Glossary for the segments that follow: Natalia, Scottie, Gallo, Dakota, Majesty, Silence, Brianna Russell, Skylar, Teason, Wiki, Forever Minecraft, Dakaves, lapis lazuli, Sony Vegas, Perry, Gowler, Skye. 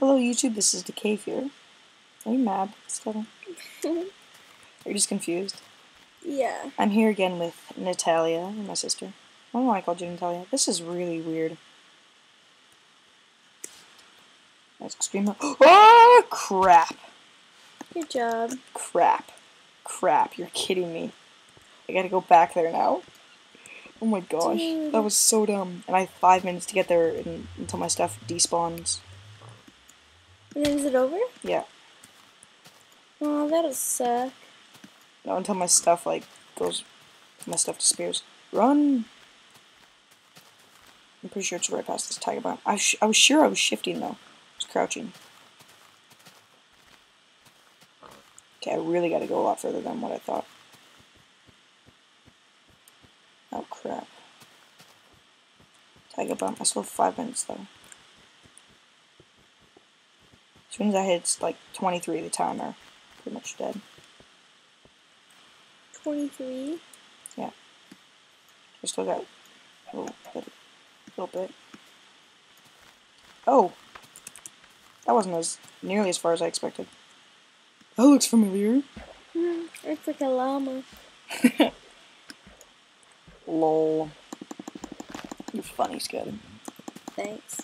Hello YouTube, this is Dakaves here. Are you mad still? Are you just confused? Yeah. I'm here again with Natalia and my sister. I don't know why I called you Natalia. This is really weird. That's extremely— oh, crap! Good job. Crap. Crap, you're kidding me. I gotta go back there now. Oh my gosh, dude. That was so dumb. And I have 5 minutes to get there until my stuff despawns. And then is it over? Yeah. Oh, that'll suck. No, until my stuff, like, goes... my stuff disappears. Run! I'm pretty sure it's right past this tiger bomb. I was sure I was shifting, though. I was crouching. Okay, I really gotta go a lot further than what I thought. Oh, crap. Tiger bomb. I still have 5 minutes, though. As soon as I hit, like, 23, the timer. Pretty much dead. 23? Yeah. I still got a little bit. Oh! That wasn't as nearly as far as I expected. That looks familiar. It's like a llama. Lol. You're funny, Scottie. Thanks.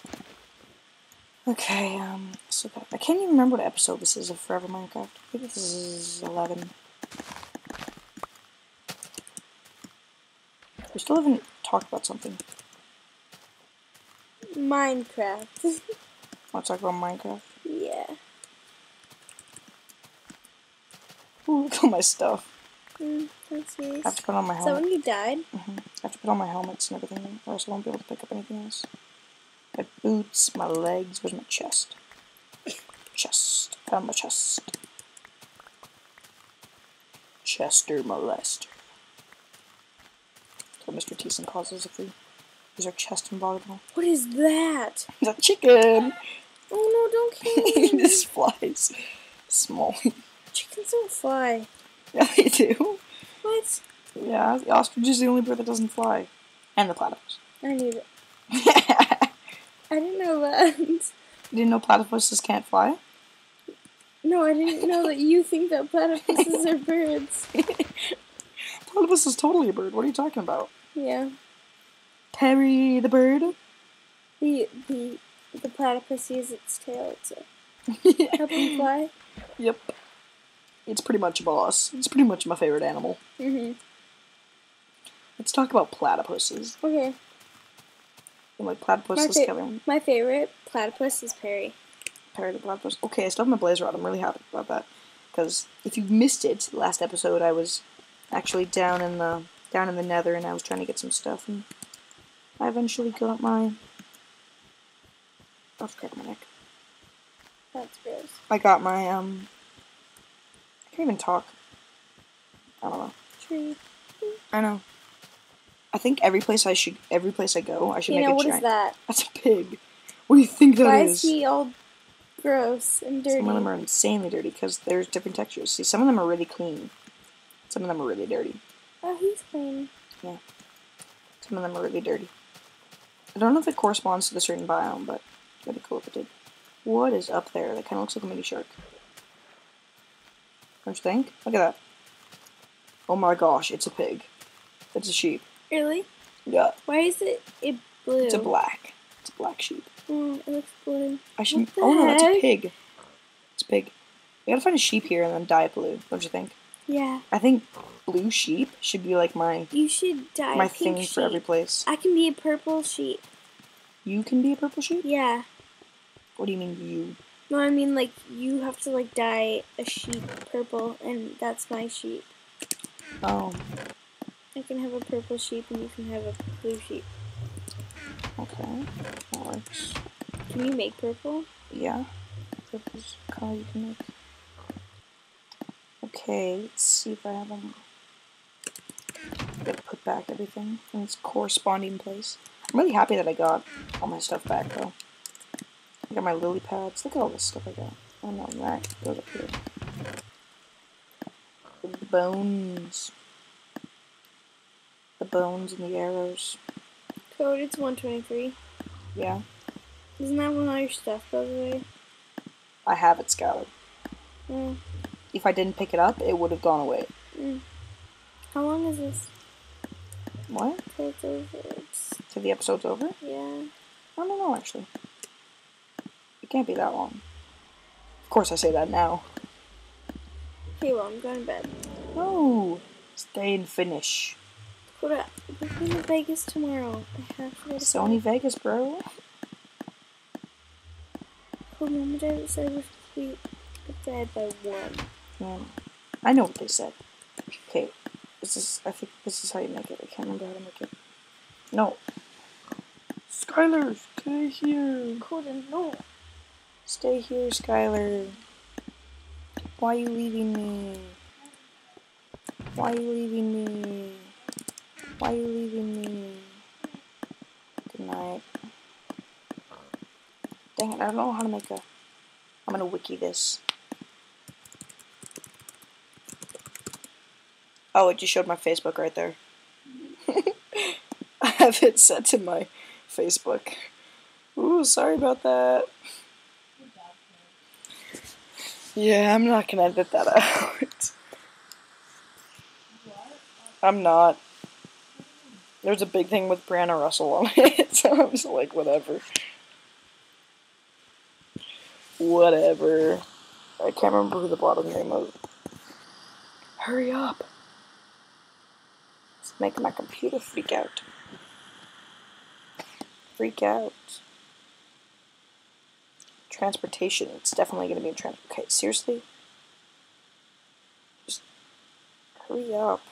Okay, so I can't even remember what episode this is of Forever Minecraft. I think this is 11. We still haven't talked about something. Minecraft. Want to talk about Minecraft? Yeah. Ooh, look at all my stuff. That's nice. I have to put on my helmet. Is that when you died? Mm-hmm. I have to put on my helmets and everything, or else I won't be able to pick up anything else. My boots, my legs, where's my chest? Chest. Found my chest. Chester molester. That's what Mr. Teason calls us if we use our chest and volleyball. What is that? It's a chicken! Oh no, don't kill me! This flies. Small. Chickens don't fly. Yeah, they do. What? Yeah, the ostrich is the only bird that doesn't fly. And the platypus. I knew that. I didn't know that. You didn't know platypuses can't fly? No, I didn't know that you think that platypuses are birds. Platypus is totally a bird. What are you talking about? Yeah. Perry the bird? The platypus uses its tail to help him fly? Yep. It's pretty much a boss. It's pretty much my favorite animal. Mm-hmm. Let's talk about platypuses. Okay. Like platypus is killing. My favorite platypus is Perry. Perry the platypus. Okay, I still have my blaze rod. I'm really happy about that. Because if you missed it, last episode I was actually down in the nether and I was trying to get some stuff and I eventually got my— I'll crack my neck. That's gross. I got my I can't even talk. I don't know. Tree. I know. I think every place I go, I should make a giant. You know, what is that? That's a pig. What do you think that is? Why is he all gross and dirty? Some of them are insanely dirty because there's different textures. See, some of them are really clean. Some of them are really dirty. Oh, he's clean. Yeah. Some of them are really dirty. I don't know if it corresponds to the certain biome, but that'd be cool if it did. What is up there? That kind of looks like a mini shark. Don't you think? Look at that. Oh my gosh, it's a pig. It's a sheep. Really? Yeah. Why is it blue? It's a black. It's a black sheep. Oh, it looks blue. I should— oh no, that's a pig. It's a pig. We gotta find a sheep here and then dye it blue. Don't you think? Yeah. I think blue sheep should be like my— you should dye my pink thing for every place. I can be a purple sheep. You can be a purple sheep? Yeah. What do you mean you? No, I mean like you have to like dye a sheep purple, and that's my sheep. Oh. I can have a purple sheep and you can have a blue sheep. Okay, that works. Can you make purple? Yeah. Purple's a color you can make. Okay, let's see if I have them. I gotta put back everything in its corresponding place. I'm really happy that I got all my stuff back though. I got my lily pads. Look at all this stuff I got. Oh no, that goes up here. The bones. The bones and the arrows. Code, it's 123. Yeah. Isn't that one of your stuff, by the way? I have it, Skylar. Mm. If I didn't pick it up, it would have gone away. Mm. How long is this? What? Till it's over. Till the episode's over? Yeah. I don't know, actually. It can't be that long. Of course I say that now. Okay, well, I'm going to bed. No! Stay and finish. Dakota, we're going to Vegas tomorrow. I have to go to Sony Vegas, bro. Cool, Mom and Dad said we should be dead by 1. Yeah. I know what they said. Okay. This is, I think this is how you make it. I can't remember how to make it. No. Skylar, stay here. Dakota, no. Stay here, Skylar. Why are you leaving me? Why are you leaving me? Why are you leaving me? Good night. Dang it, I don't know how to make a... I'm gonna wiki this. Oh, it just showed my Facebook right there. I have it set to my Facebook. Ooh, sorry about that. Yeah, I'm not gonna edit that out. I'm not. There's a big thing with Brianna Russell on it, so I'm just like, whatever. Whatever. I can't remember who the bottom name was. Hurry up. It's making my computer freak out. Freak out. Transportation. It's definitely going to be in transport. Okay, seriously? Just hurry up.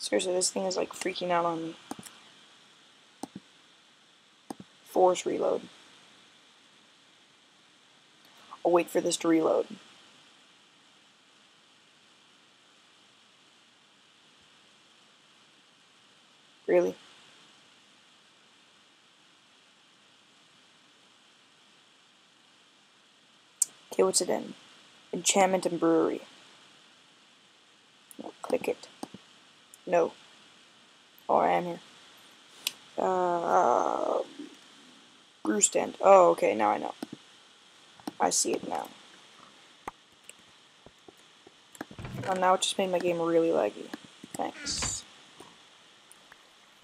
Seriously, this thing is like freaking out on me. Force reload. I'll wait for this to reload. Really? Okay, what's it in? Enchantment and brewery. No, click it. No. Oh, I am here. Brew stand. Oh, okay, now I know. I see it now. Oh, now it just made my game really laggy. Thanks.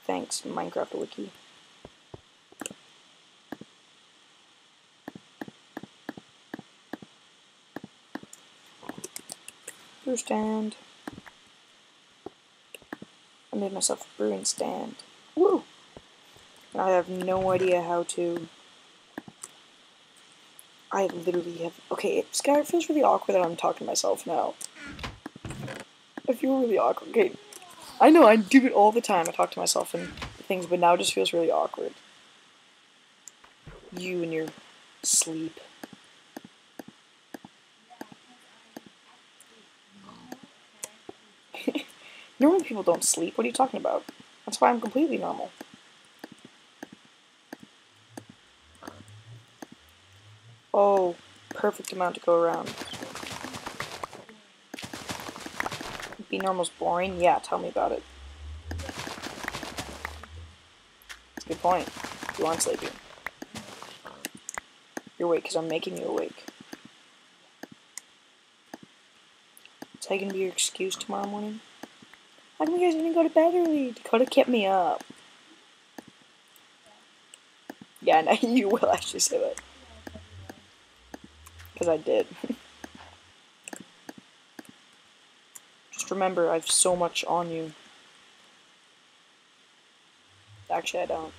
Thanks, Minecraft Wiki. Brew stand. I made myself a brewing stand. Woo! And I have no idea how to... I literally have... Okay, Skylar, it feels really awkward that I'm talking to myself now. I feel really awkward. Okay, I know, I do it all the time. I talk to myself and things, but now it just feels really awkward. You and your sleep. Normal people don't sleep. What are you talking about? That's why I'm completely normal. Oh, perfect amount to go around. Be normal's boring? Yeah, tell me about it. That's a good point. You aren't sleeping. You're awake because I'm making you awake. Is that going to be your excuse tomorrow morning? How come you guys didn't go to bed early? Dakota kept me up. Yeah, no, you will actually say that. Because I did. Just remember, I have so much on you. Actually, I don't.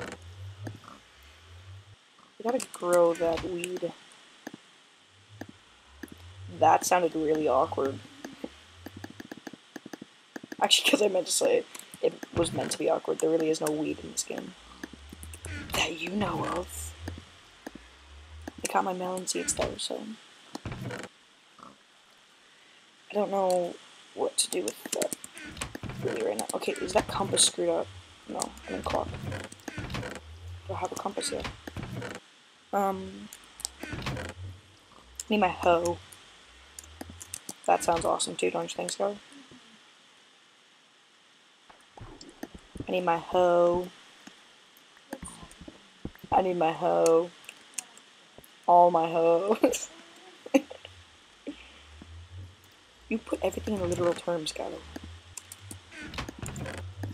I gotta grow that weed. That sounded really awkward. Actually, because I meant to say it, it was meant to be awkward. There really is no weed in this game. That you know of. I got my melon seeds though, so... I don't know what to do with that really right now. Okay, is that compass screwed up? No, I'm in clock. I have a compass here. I need my hoe. That sounds awesome too, don't you think so? I need my hoe. I need my hoe. All my hoes. You put everything in literal terms, Gallo.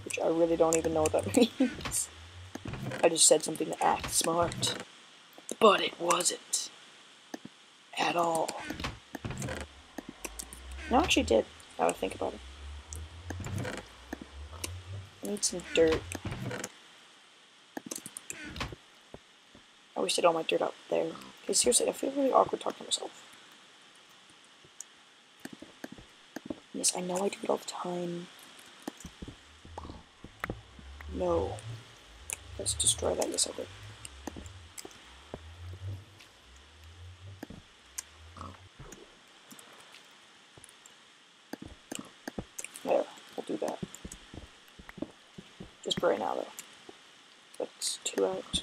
Which I really don't even know what that means. I just said something to act smart. But it wasn't. At all. No, I actually did. Now I think about it. I need some dirt. I wasted all my dirt out there. Okay, seriously, I feel really awkward talking to myself. Yes, I know I do it all the time. No. Let's destroy that. Yes, I did. There, we'll do that. Just for right now, though. That's 2 hours.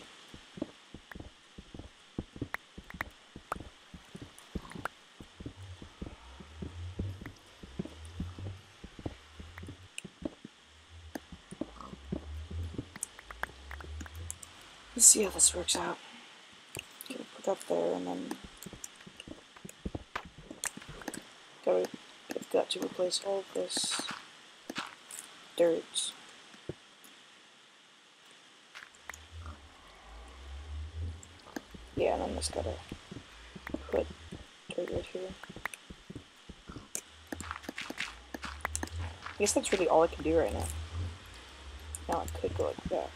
Let's see how this works out. Okay, put that there and then I've got to replace all of this dirt. Yeah, and I'm just gotta put dirt right here. I guess that's really all I can do right now. Now I could go like that.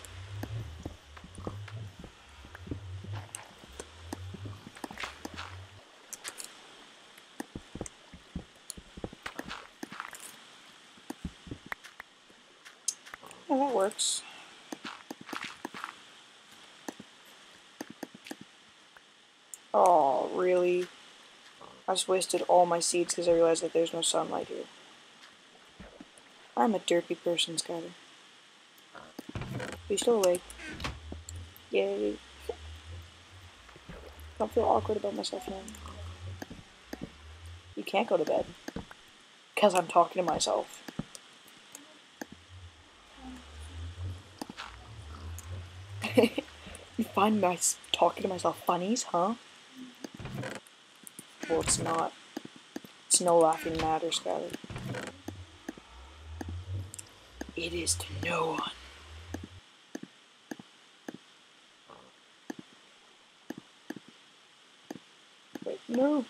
Yeah, that works. Oh, really? I just wasted all my seeds because I realized that there's no sunlight here. I'm a dirty person, Scottie. You're still awake. Yay. Don't feel awkward about myself now. You can't go to bed. Because I'm talking to myself. You find me talking to myself funnies, huh? Well, it's not. It's no laughing matter, Skylar. It is to no one. Wait, no.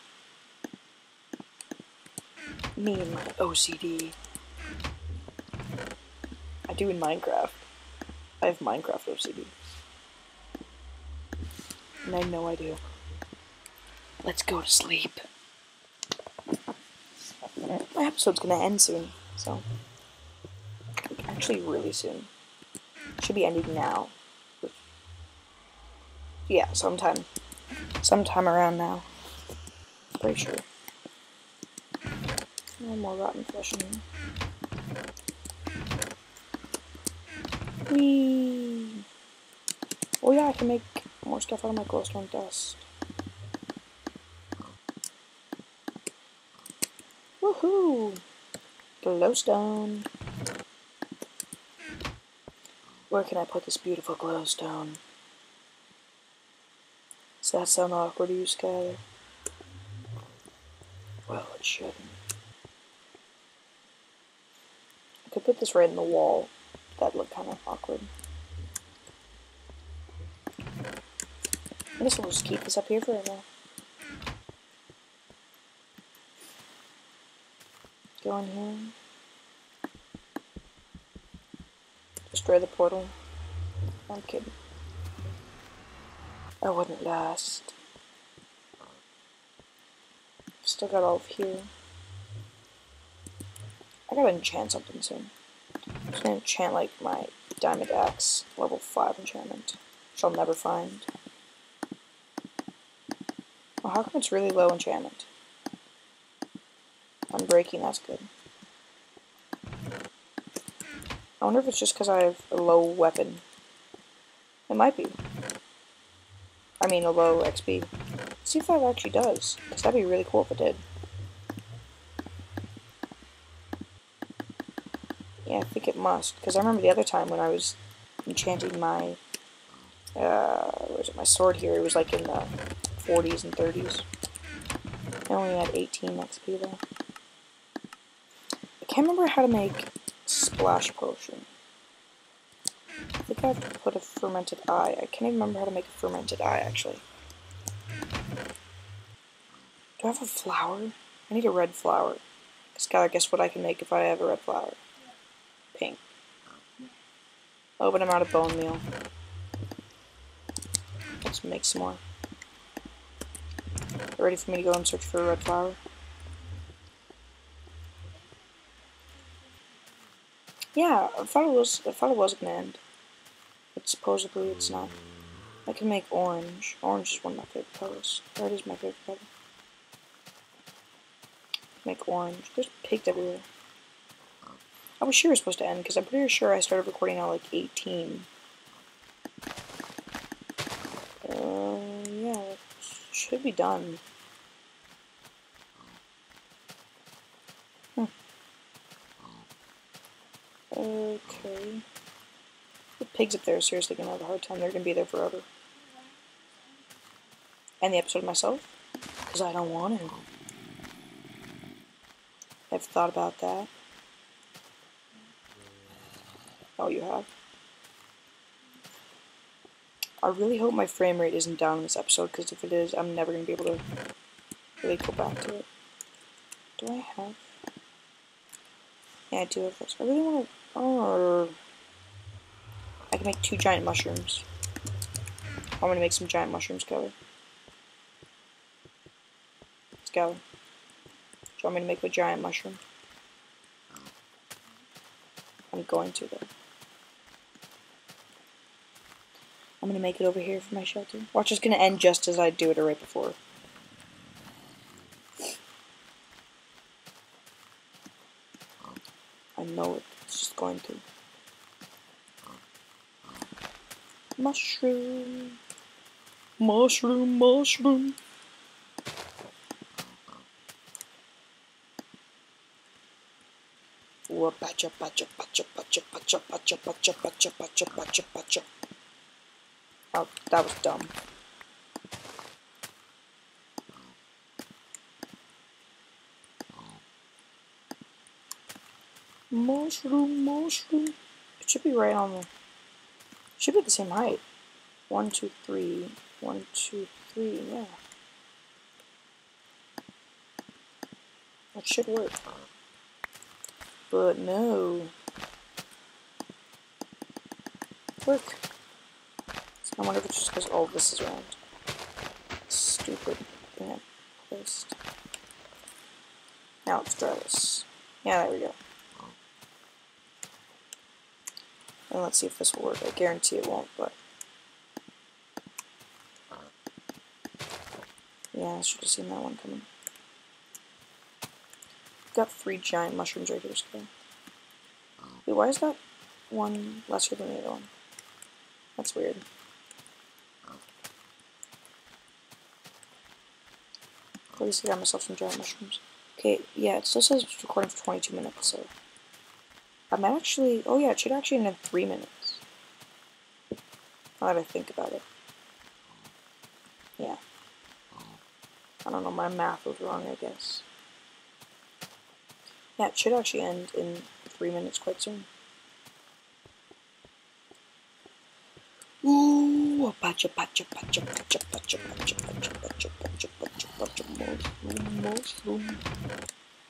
Me and my OCD. I do in Minecraft. I have Minecraft OCD. And I know I do. Let's go to sleep. My episode's gonna end soon, so. Like, actually, really soon. Should be ending now. Yeah, sometime. Sometime around now. Pretty sure. No more rotten flesh in here. Whee! Oh, yeah, I can make more stuff out of my glowstone dust. Woohoo! Glowstone! Where can I put this beautiful glowstone? Does that sound awkward to you, Skylar? Well, it shouldn't. I could put this right in the wall. That'd look kind of awkward. I guess we'll just keep this up here for right now. Go in here. Destroy the portal. I'm kidding. I wouldn't last. Still got all of here. I gotta enchant something soon. I'm just gonna enchant like my diamond axe level 5 enchantment, which I'll never find. Well, how come it's really low enchantment? I'm breaking, that's good. I wonder if it's just because I have a low weapon. It might be. I mean, a low XP. Let's see if that actually does, because that'd be really cool if it did. Yeah, I think it must, because I remember the other time when I was enchanting my was it my sword here? It was like in the 40s and 30s. I only had 18 XP though. I can't remember how to make splash potion. I think I have to put a fermented eye. I can't even remember how to make a fermented eye actually. Do I have a flower? I need a red flower. Skylar, guess what I can make if I have a red flower? Pink. Oh, but I'm out of bone meal. Let's make some more. Are you ready for me to go and search for a red flower? Yeah, I thought it was gonna end. But supposedly it's not. I can make orange. Orange is one of my favorite colors. That is my favorite color. Make orange. There's pigs everywhere. I was sure it was supposed to end because I'm pretty sure I started recording at like 18. Yeah, it should be done. Huh. Okay. The pigs up there are seriously gonna have a hard time. They're gonna be there forever. End the episode myself? Because I don't want to. I've thought about that. Oh, you have? I really hope my frame rate isn't down in this episode, because if it is, I'm never going to be able to really go back to it. Do I have... Yeah, I do have this. I really want to... Oh, I can make 2 giant mushrooms. I'm going to make some giant mushrooms, Gowler. Let's go. Do you want me to make a giant mushroom? I'm going to though. I'm gonna make it over here for my shelter. Watch, it's gonna end just as I do it or right before. I know it. It's just going to. Mushroom. Mushroom, mushroom. Pacha, pacha, pacha, pacha, pacha, pacha, pacha, pacha, pacha, pacha, pacha. Oh, that was dumb. Mushroom, mushroom. It should be right on the... It should be the same height. 1, 2, 3. 1, 2, 3. Yeah. That should work. But no. Work. I wonder if it's just because all this is round. Stupid. Yeah. Placed. Now let's draw this. Yeah, there we go. And let's see if this will work. I guarantee it won't, but. Yeah, I should have seen that one coming. Got 3 giant mushrooms right here, Skye. Wait, why is that one lesser than the other one? That's weird. At least I got myself some giant mushrooms. Okay, yeah, it still says it's recording for 22 minutes, so... I'm actually... Oh yeah, it should actually end in 3 minutes. Now that I think about it. Yeah. I don't know, my math was wrong, I guess. Yeah, it should actually end in 3 minutes quite soon. Ooh, pacha pacha pacha pacha pacha pacha pacha pacha pacha pacha pacha mushroom mushroom.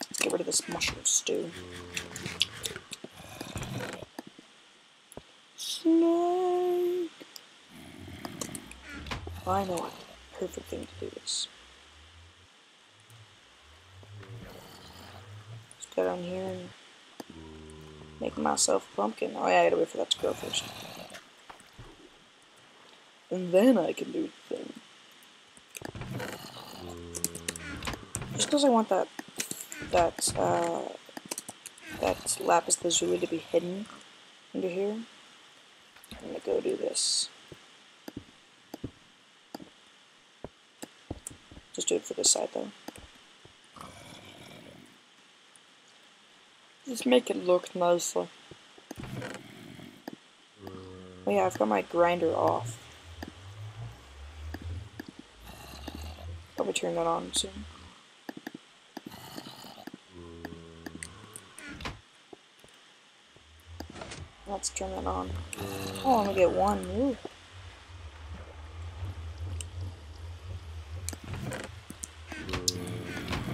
Let's get rid of this mushroom stew. Snake. I know a perfect thing to do this. Go down here and make myself a pumpkin. Oh yeah, I gotta wait for that to grow first. And then I can do the thing. Just because I want that lapis lazuli to be hidden under here, I'm gonna go do this. Just do it for this side though. Just make it look nicer. Oh yeah, I've got my grinder off. turn that on soon. Let's turn it on. I only get one. Ooh.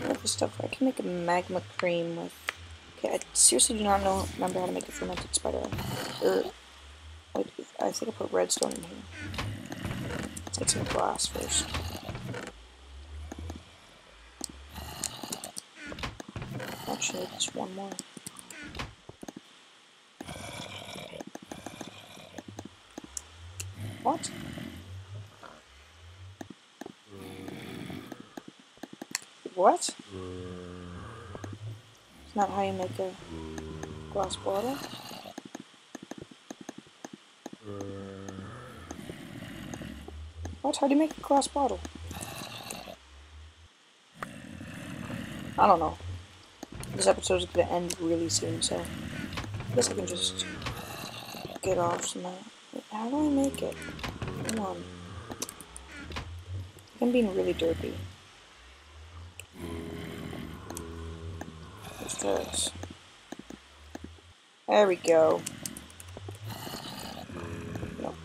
Other stuff. I can make a magma cream with. Okay, I seriously do not remember how to make a fermented spider. I think I put redstone in here. Take some glass first. Actually, just one more. What? What? It's not how you make a glass bottle. What? How do you make a glass bottle? I don't know. This episode is going to end really soon, so I guess I can just get off some of that. How do I make it? Come on. I'm being really derpy. Let's try this. There we go. Nope.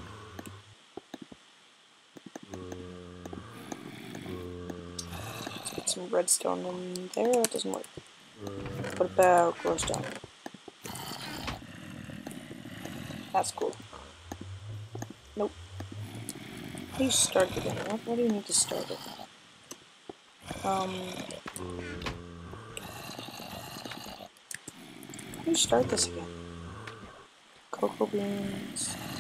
Let's get some redstone in there. That doesn't work. What about glowstone? That's cool. Nope. Please start again. What do you need to start with? How do you start this again? Cocoa beans.